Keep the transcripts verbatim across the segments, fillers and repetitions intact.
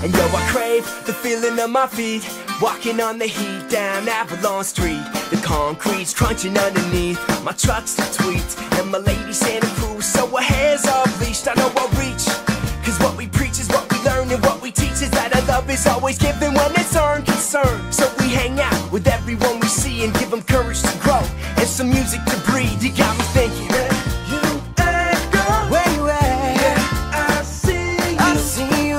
And yo, I crave the feeling of my feet, walking on the heat down Avalon Street. The concrete's crunching underneath, my truck's the tweet, and my lady Santa Cruz, so her hair's off leashed. I know I'll reach, cause what we preach is what we learn, and what we teach is that our love is always given when it's earned concern. So we hang out with everyone we see and give them courage to grow, and some music to breathe. You got me thinking, you ain't gone where you at, yeah, I see you, I see you.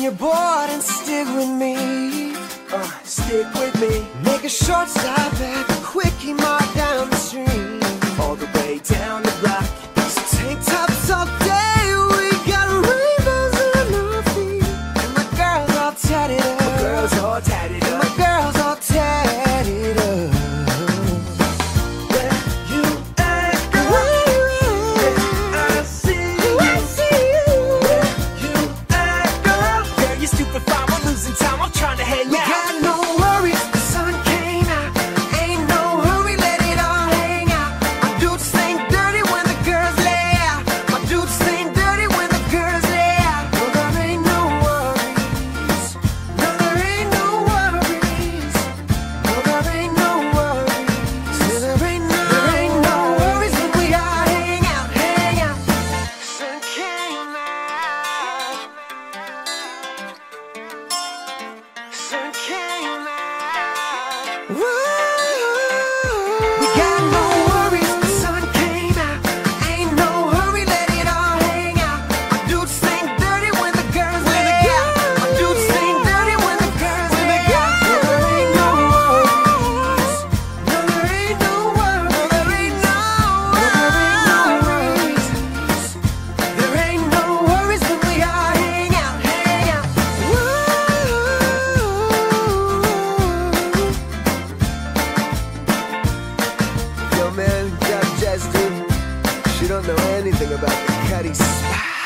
You're bored and stick with me, uh, stick with me. Make a short stop at the quickie mart down the street, all the way down the block. So tank tops all day, we got rainbows on our feet, and my girls all tatted up, my girls all tatted up, and my girls all tatted up. Man, Jack Justin, she don't know anything about the Cuddies.